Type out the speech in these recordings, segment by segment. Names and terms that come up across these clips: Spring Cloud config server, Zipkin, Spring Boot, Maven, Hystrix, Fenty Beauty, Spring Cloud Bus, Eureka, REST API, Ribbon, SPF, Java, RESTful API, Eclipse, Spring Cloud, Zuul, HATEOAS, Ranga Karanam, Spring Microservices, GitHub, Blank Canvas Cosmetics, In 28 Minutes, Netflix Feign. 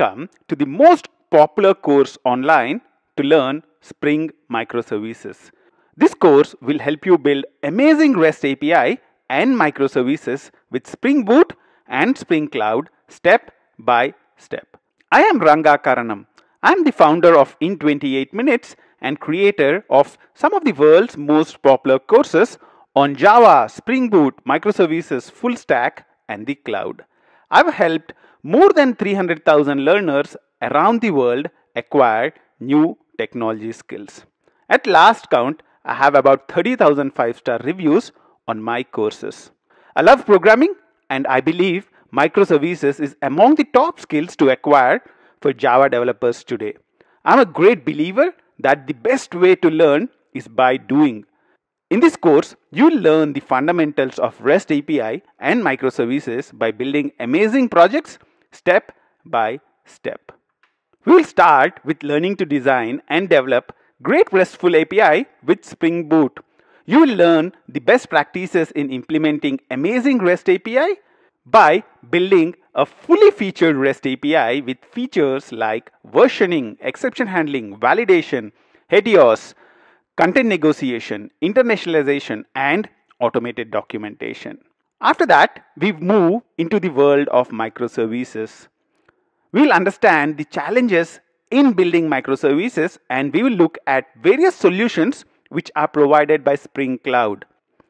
Welcome to the most popular course online to learn Spring Microservices. This course will help you build amazing REST API and microservices with Spring Boot and Spring Cloud step by step. I am Ranga Karanam. I am the founder of In 28 Minutes and creator of some of the world's most popular courses on Java, Spring Boot, microservices, full stack and the cloud. I've helped more than 300,000 learners around the world acquire new technology skills. At last count, I have about 30,000 5-star reviews on my courses. I love programming and I believe microservices is among the top skills to acquire for Java developers today. I'm a great believer that the best way to learn is by doing. In this course, you'll learn the fundamentals of REST API and microservices by building amazing projects step by step. We will start with learning to design and develop great RESTful API with Spring Boot. You will learn the best practices in implementing amazing REST API by building a fully featured REST API with features like versioning, exception handling, validation, HATEOAS, content negotiation, internationalization, and automated documentation. After that, we move into the world of microservices. We'll understand the challenges in building microservices and we will look at various solutions which are provided by Spring Cloud.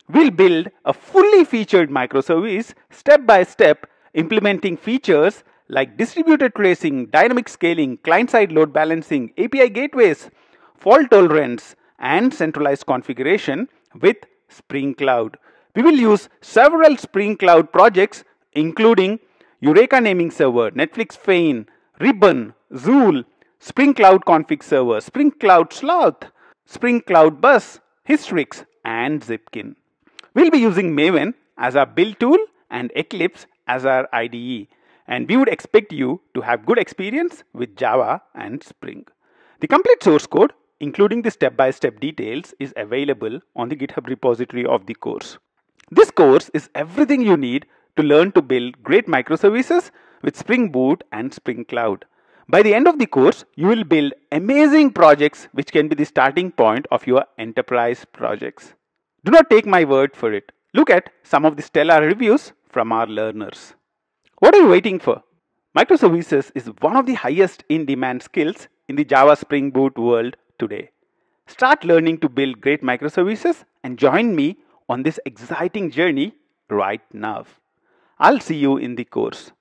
We'll build a fully featured microservice step by step, implementing features like distributed tracing, dynamic scaling, client-side load balancing, API gateways, fault tolerance, and centralized configuration with Spring Cloud. We will use several Spring Cloud projects including Eureka naming server, Netflix Feign, Ribbon, Zuul, Spring Cloud config server, Spring Cloud Sloth, Spring Cloud Bus, Hystrix and Zipkin. We'll be using Maven as our build tool and Eclipse as our IDE, and we would expect you to have good experience with Java and Spring. The complete source code including the step-by-step details is available on the GitHub repository of the course. This course is everything you need to learn to build great microservices with Spring Boot and Spring Cloud. By the end of the course, you will build amazing projects which can be the starting point of your enterprise projects. Do not take my word for it. Look at some of the stellar reviews from our learners. What are you waiting for? Microservices is one of the highest in-demand skills in the Java Spring Boot world today. Start learning to build great microservices and join me on this exciting journey right now. I'll see you in the course.